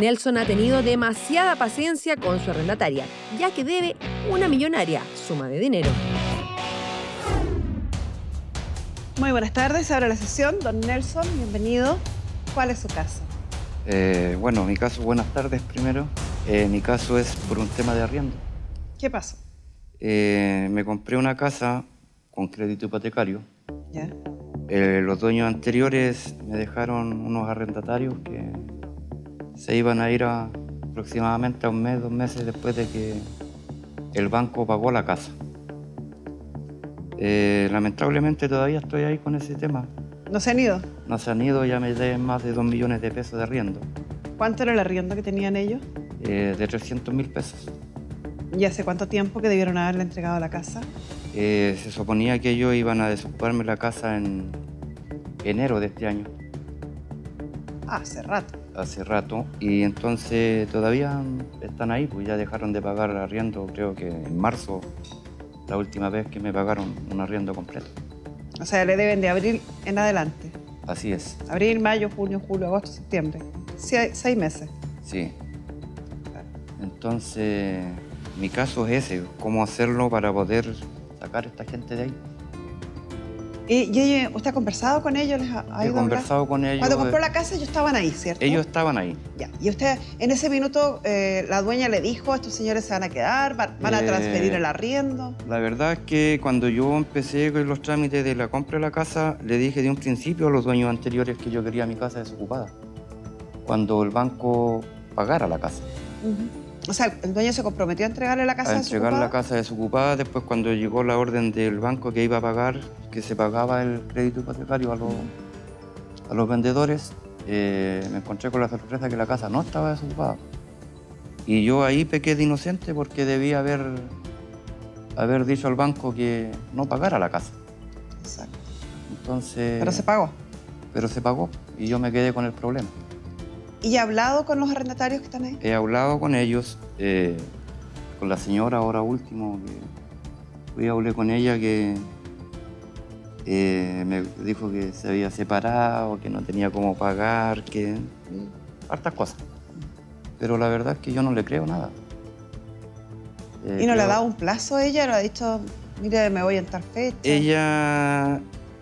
Nelson ha tenido demasiada paciencia con su arrendataria, ya que debe una millonaria suma de dinero. Muy buenas tardes, abre la sesión. Don Nelson, bienvenido. ¿Cuál es su caso? Bueno, mi caso, buenas tardes primero. Mi caso es por un tema de arriendo. ¿Qué pasó? Me compré una casa con crédito hipotecario. ¿Ya? Los dueños anteriores me dejaron unos arrendatarios que se iban a ir aproximadamente a un mes, 2 meses después de que el banco pagó la casa. Lamentablemente todavía estoy ahí con ese tema. ¿No se han ido? No se han ido, ya me deben más de 2 millones de pesos de arriendo. ¿Cuánto era el arriendo que tenían ellos? De 300.000 pesos. ¿Y hace cuánto tiempo que debieron haberle entregado la casa? Se suponía que ellos iban a desocuparme la casa en enero de este año. Ah, hace rato. Hace rato, y entonces todavía están ahí, pues ya dejaron de pagar el arriendo, creo que en marzo, la última vez que me pagaron un arriendo completo. O sea, le deben de abril en adelante. Así es. Abril, mayo, junio, julio, agosto, septiembre. Sí, 6 meses. Sí. Claro. Entonces, mi caso es ese, cómo hacerlo para poder sacar a esta gente de ahí. ¿Y usted ha conversado con ellos? He conversado con ellos. Cuando compró la casa, ellos estaban ahí, ¿cierto? Ellos estaban ahí. Ya. ¿Y usted, en ese minuto, la dueña le dijo, estos señores se van a quedar, van a transferir el arriendo? La verdad es que cuando yo empecé con los trámites de la compra de la casa, le dije de un principio a los dueños anteriores que yo quería mi casa desocupada, cuando el banco pagara la casa. O sea, el dueño se comprometió a entregarle la casa desocupada. A entregar la casa desocupada, después cuando llegó la orden del banco que iba a pagar, que se pagaba el crédito hipotecario a los vendedores, me encontré con la sorpresa que la casa no estaba desocupada. Y yo ahí pequé de inocente porque debía haber dicho al banco que no pagara la casa. Exacto. Entonces... Pero se pagó. Pero se pagó y yo me quedé con el problema. ¿Y he hablado con los arrendatarios que están ahí? He hablado con ellos, con la señora ahora último. Hoy hablé con ella que me dijo que se había separado, que no tenía cómo pagar, que... hartas cosas. Pero la verdad es que yo no le creo nada. ¿Y no le ha dado un plazo a ella? ¿Le ha dicho, mire, me voy en tal fecha? Ella...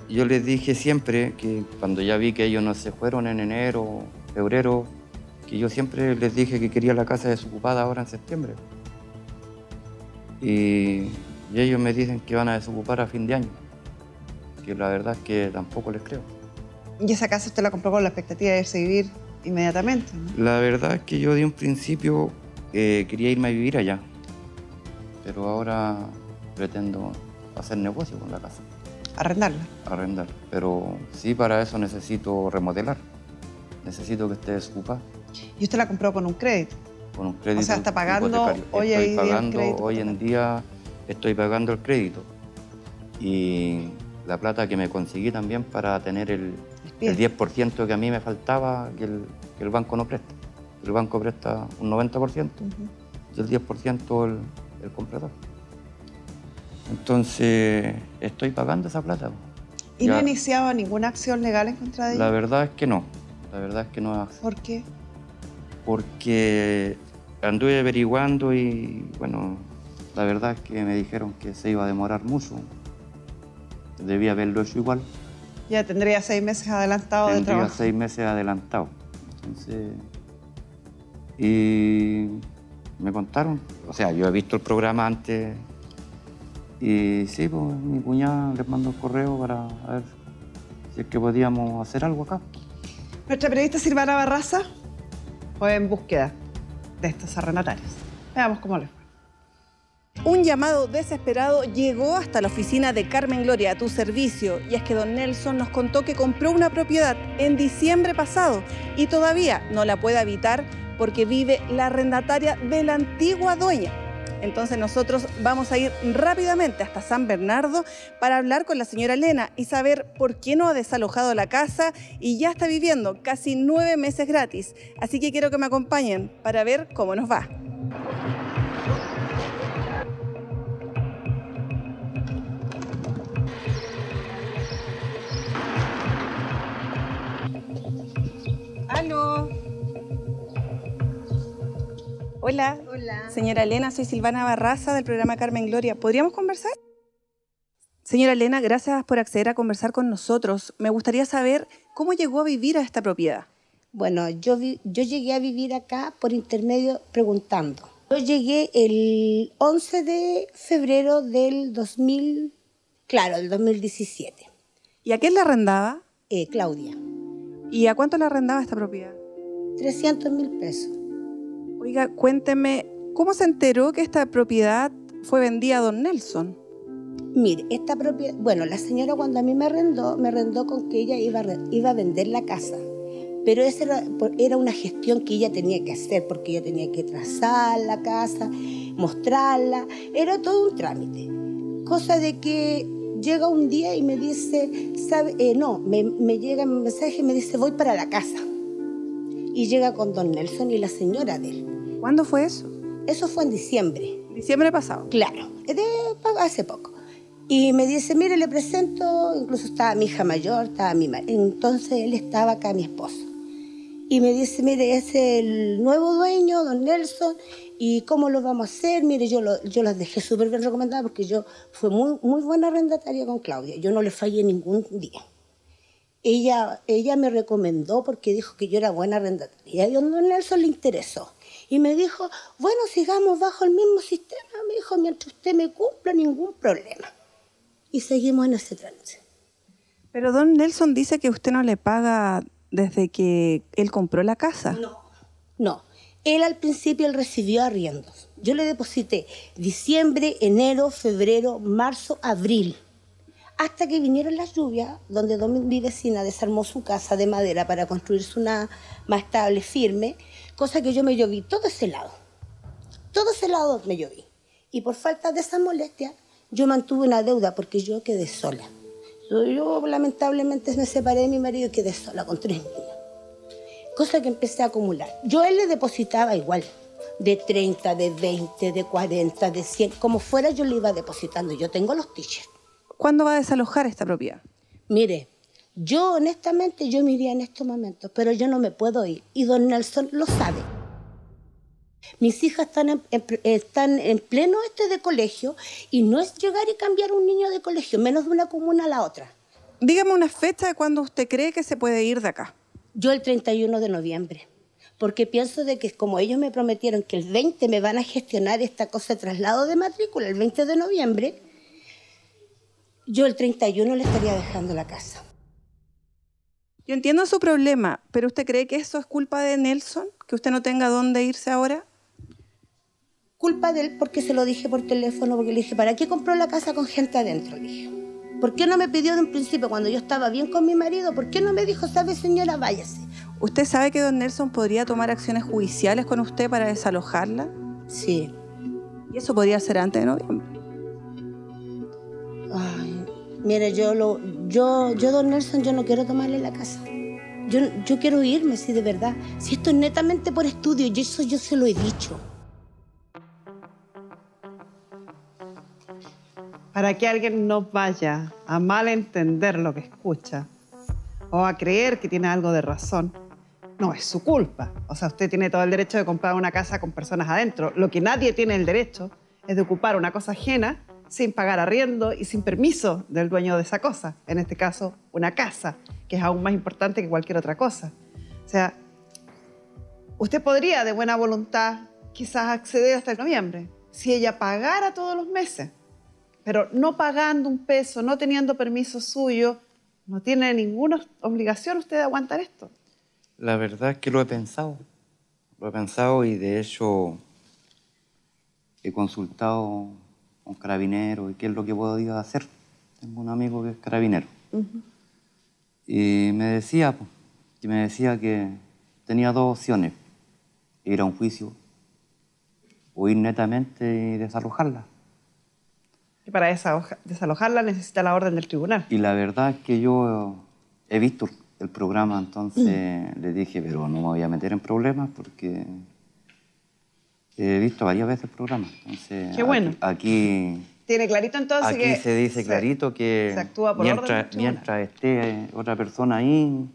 Yo les dije siempre que cuando ya vi que ellos no se fueron en enero... febrero, que yo siempre les dije que quería la casa desocupada ahora en septiembre. Y ellos me dicen que van a desocupar a fin de año, que la verdad es que tampoco les creo. ¿Y esa casa usted la compró con la expectativa de irse a vivir inmediatamente, no? La verdad es que yo de un principio quería irme a vivir allá, pero ahora pretendo hacer negocio con la casa. ¿Arrendarla? Arrendar, pero sí, para eso necesito remodelar. Necesito que esté desocupada. ¿Y usted la compró con un crédito? Con un crédito. O sea, está pagando hoy en día, estoy pagando el crédito. Y la plata que me conseguí también para tener el 10% que a mí me faltaba, que el banco no presta. El banco presta un 90% y el 10% el comprador. Entonces, estoy pagando esa plata. ¿Y no ha iniciado ninguna acción legal en contra de ella? La verdad es que no. La verdad es que no. ¿Por qué? Porque anduve averiguando y, bueno, la verdad es que me dijeron que se iba a demorar mucho. Debía haberlo hecho igual. Ya tendría 6 meses adelantado de trabajo. Tendría 6 meses adelantado. Entonces... Y me contaron. O sea, yo he visto el programa antes. Y sí, pues mi cuñada les mandó un correo para ver si es que podíamos hacer algo acá. Nuestra periodista Silvana Barraza fue en búsqueda de estos arrendatarios. Veamos cómo les fue. Un llamado desesperado llegó hasta la oficina de Carmen Gloria, a tu servicio. Y es que don Nelson nos contó que compró una propiedad en diciembre pasado y todavía no la puede habitar porque vive la arrendataria de la antigua dueña. Entonces nosotros vamos a ir rápidamente hasta San Bernardo para hablar con la señora Elena y saber por qué no ha desalojado la casa y ya está viviendo casi 9 meses gratis. Así que quiero que me acompañen para ver cómo nos va. ¿Aló? Hola. Hola. Señora Elena, soy Silvana Barraza del programa Carmen Gloria. ¿Podríamos conversar? Señora Elena, gracias por acceder a conversar con nosotros. Me gustaría saber cómo llegó a vivir a esta propiedad. Bueno, yo llegué a vivir acá por intermedio preguntando. Yo llegué el 11 de febrero del 2017. ¿Y a quién la arrendaba? Claudia. ¿Y a cuánto la arrendaba esta propiedad? 300.000 pesos. Oiga, cuénteme, ¿cómo se enteró que esta propiedad fue vendida a don Nelson? Mire, esta propiedad... Bueno, la señora cuando a mí me arrendó con que ella iba a vender la casa. Pero esa era una gestión que ella tenía que hacer, porque ella tenía que trazar la casa, mostrarla. Era todo un trámite. Cosa de que llega un día y me dice... me llega un mensaje y me dice, voy para la casa. Y llega con don Nelson y la señora de él. ¿Cuándo fue eso? Eso fue en diciembre. ¿Diciembre pasado? Claro, hace poco. Y me dice, mire, le presento, incluso estaba mi hija mayor, estaba mi madre. Entonces él estaba acá, mi esposo. Y me dice, mire, es el nuevo dueño, don Nelson, ¿y cómo lo vamos a hacer? Mire, yo las dejé súper bien recomendadas porque yo fui muy buena arrendataria con Claudia. Yo no le fallé ningún día. Ella me recomendó porque dijo que yo era buena arrendataria. Y a don Nelson le interesó. Y me dijo, bueno, sigamos bajo el mismo sistema. Me dijo, mientras usted me cumpla, ningún problema. Y seguimos en ese trance. Pero don Nelson dice que usted no le paga desde que él compró la casa. No. Él al principio recibió arriendos. Yo le deposité diciembre, enero, febrero, marzo, abril. Hasta que vinieron las lluvias, donde mi vecina desarmó su casa de madera para construirse una más estable, firme, cosa que yo me lloví todo ese lado. Todo ese lado me lloví. Y por falta de esa molestia, yo mantuve una deuda porque yo quedé sola. Yo lamentablemente me separé de mi marido y quedé sola con 3 niños. Cosa que empecé a acumular. Yo a él le depositaba igual, de 30, de 20, de 40, de 100. Como fuera yo le iba depositando. Yo tengo los t-shirts. ¿Cuándo va a desalojar esta propiedad? Mire, yo honestamente me iría en estos momentos, pero yo no me puedo ir. Y don Nelson lo sabe. Mis hijas están en pleno de colegio y no es llegar y cambiar un niño de colegio, menos de una comuna a la otra. Dígame una fecha de cuando usted cree que se puede ir de acá. Yo el 31 de noviembre, porque pienso de que como ellos me prometieron que el 20 me van a gestionar esta cosa de traslado de matrícula, el 20 de noviembre, yo el 31 le estaría dejando la casa. Yo entiendo su problema, pero ¿usted cree que eso es culpa de Nelson? ¿Que usted no tenga dónde irse ahora? Culpa de él porque se lo dije por teléfono, porque le dije, ¿para qué compró la casa con gente adentro? Le dije, ¿por qué no me pidió de un principio cuando yo estaba bien con mi marido? ¿Por qué no me dijo, sabe señora, váyase? ¿Usted sabe que don Nelson podría tomar acciones judiciales con usted para desalojarla? Sí. ¿Y eso podría ser antes de noviembre? Ay, mire, don Nelson, yo no quiero tomarle la casa. Yo quiero irme, sí, de verdad. Si esto es netamente por estudio, y eso yo se lo he dicho. Para que alguien no vaya a malentender lo que escucha o a creer que tiene algo de razón, no es su culpa. O sea, usted tiene todo el derecho de comprar una casa con personas adentro. Lo que nadie tiene el derecho es de ocupar una cosa ajena sin pagar arriendo y sin permiso del dueño de esa cosa. En este caso, una casa, que es aún más importante que cualquier otra cosa. O sea, usted podría de buena voluntad quizás acceder hasta el noviembre si ella pagara todos los meses. Pero no pagando un peso, no teniendo permiso suyo, no tiene ninguna obligación usted de aguantar esto. La verdad es que lo he pensado. Lo he pensado y de hecho he consultado con carabineros y qué es lo que podía hacer. Tengo un amigo que es carabinero. Y me decía que tenía 2 opciones. Ir a un juicio o ir netamente y desalojarla. Y para desalojarla necesita la orden del tribunal. Y la verdad es que yo he visto el programa, entonces le dije, pero no me voy a meter en problemas porque he visto varias veces el programa. Entonces, qué bueno. Aquí tiene clarito entonces aquí que... Aquí se dice clarito que se actúa por mientras esté otra persona ahí,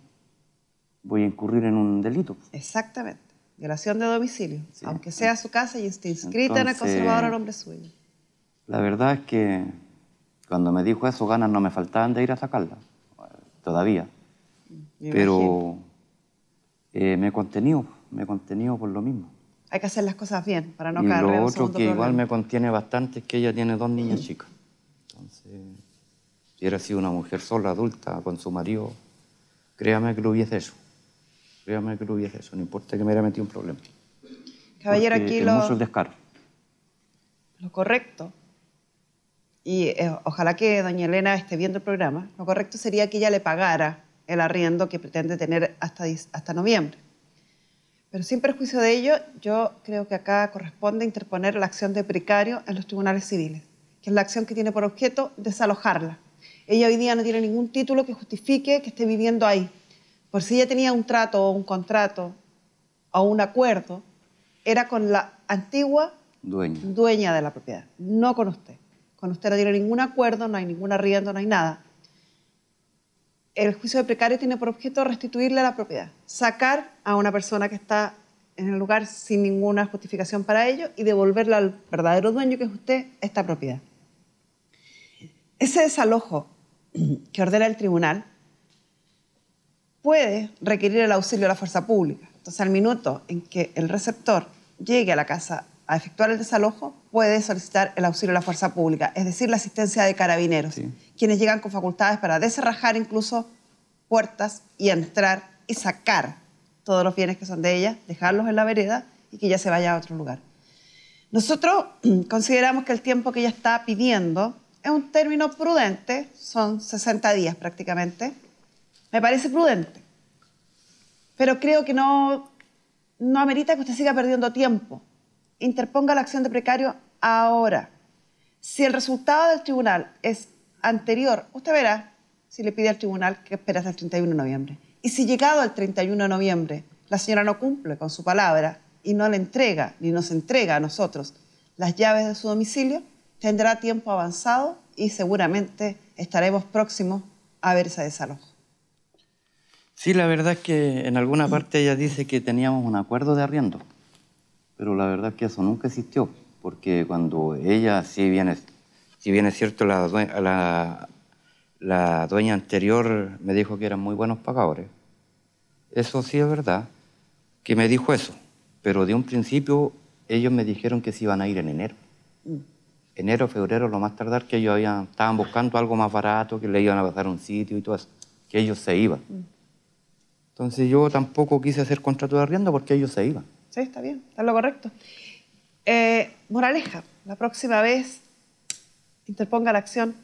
voy a incurrir en un delito. Exactamente. Violación de domicilio, sí, aunque sea su casa y esté inscrita en el conservador a nombre suyo. La verdad es que cuando me dijo eso, ganas no me faltaban de ir a sacarla, todavía. Pero me he contenido por lo mismo. Hay que hacer las cosas bien para no caer en un segundo problema. Y lo otro que igual me contiene bastante es que ella tiene dos niñas chicas. Entonces, si hubiera sido una mujer sola, adulta, con su marido, créame que lo hubiese hecho. Créame que lo hubiese hecho, no importa que me hubiera metido un problema. Caballero, aquí lo correcto, y ojalá que doña Elena esté viendo el programa, lo correcto sería que ella le pagara el arriendo que pretende tener hasta noviembre. Pero sin perjuicio de ello, yo creo que acá corresponde interponer la acción de precario en los tribunales civiles, que es la acción que tiene por objeto desalojarla. Ella hoy día no tiene ningún título que justifique que esté viviendo ahí. Por si ella tenía un trato o un contrato o un acuerdo, era con la antigua dueña de la propiedad, no con usted. Con usted no tiene ningún acuerdo, no hay ningún arriendo, no hay nada. El juicio de precario tiene por objeto restituirle la propiedad, sacar a una persona que está en el lugar sin ninguna justificación para ello y devolverla al verdadero dueño que es usted, esta propiedad. Ese desalojo que ordena el tribunal puede requerir el auxilio de la fuerza pública. Entonces, al minuto en que el receptor llegue a la casa a efectuar el desalojo, puede solicitar el auxilio de la fuerza pública, es decir, la asistencia de carabineros, quienes llegan con facultades para desarrajar incluso puertas y entrar y sacar todos los bienes que son de ella, dejarlos en la vereda y que ella se vaya a otro lugar. Nosotros consideramos que el tiempo que ella está pidiendo es un término prudente, son 60 días prácticamente, me parece prudente, pero creo que no amerita que usted siga perdiendo tiempo. Interponga la acción de precario ahora. Si el resultado del tribunal es anterior, usted verá si le pide al tribunal que espera hasta el 31 de noviembre. Y si llegado al 31 de noviembre la señora no cumple con su palabra y no le entrega ni nos entrega a nosotros las llaves de su domicilio, tendrá tiempo avanzado y seguramente estaremos próximos a ver ese desalojo. Sí, la verdad es que en alguna parte ella dice que teníamos un acuerdo de arriendo. Pero la verdad es que eso nunca existió, porque cuando ella, si bien es cierto, la dueña anterior me dijo que eran muy buenos pagadores. Eso sí es verdad, que me dijo eso. Pero de un principio ellos me dijeron que se iban a ir en enero. Enero, febrero, lo más tardar, que ellos estaban buscando algo más barato, que le iban a pasar un sitio y todo eso, que ellos se iban. Entonces yo tampoco quise hacer contrato de arriendo porque ellos se iban. Sí, está bien, está lo correcto. Moraleja, la próxima vez interponga la acción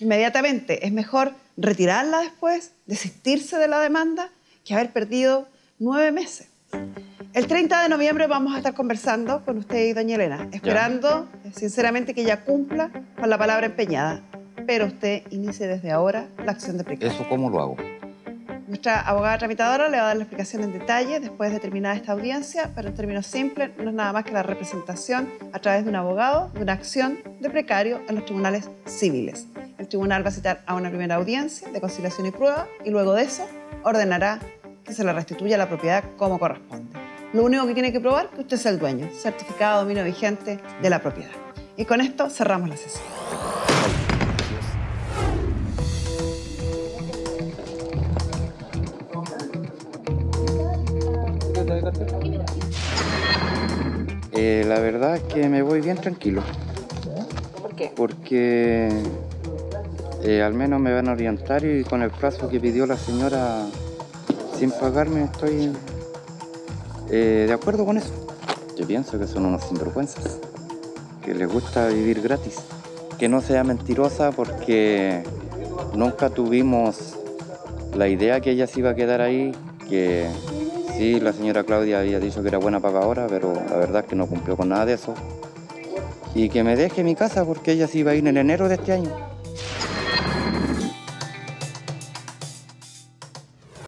inmediatamente. Es mejor retirarla después, desistirse de la demanda, que haber perdido 9 meses. El 30 de noviembre vamos a estar conversando con usted y doña Elena, esperando sinceramente que ella cumpla con la palabra empeñada. Pero usted inicie desde ahora la acción de precario. ¿Eso cómo lo hago? Nuestra abogada tramitadora le va a dar la explicación en detalle después de terminada esta audiencia, pero en términos simples no es nada más que la representación a través de un abogado de una acción de precario en los tribunales civiles. El tribunal va a citar a una primera audiencia de conciliación y prueba y luego de eso ordenará que se le restituya la propiedad como corresponde. Lo único que tiene que probar es que usted es el dueño, certificado de dominio vigente de la propiedad. Y con esto cerramos la sesión. La verdad es que me voy bien tranquilo. ¿Por qué? Porque al menos me van a orientar y con el plazo que pidió la señora sin pagarme estoy de acuerdo con eso. Yo pienso que son unos sinvergüenzas, que les gusta vivir gratis. Que no sea mentirosa porque nunca tuvimos la idea que ella se iba a quedar ahí, que... Sí, la señora Claudia había dicho que era buena pagadora, pero la verdad es que no cumplió con nada de eso. Y que me deje mi casa porque ella se iba a ir en enero de este año.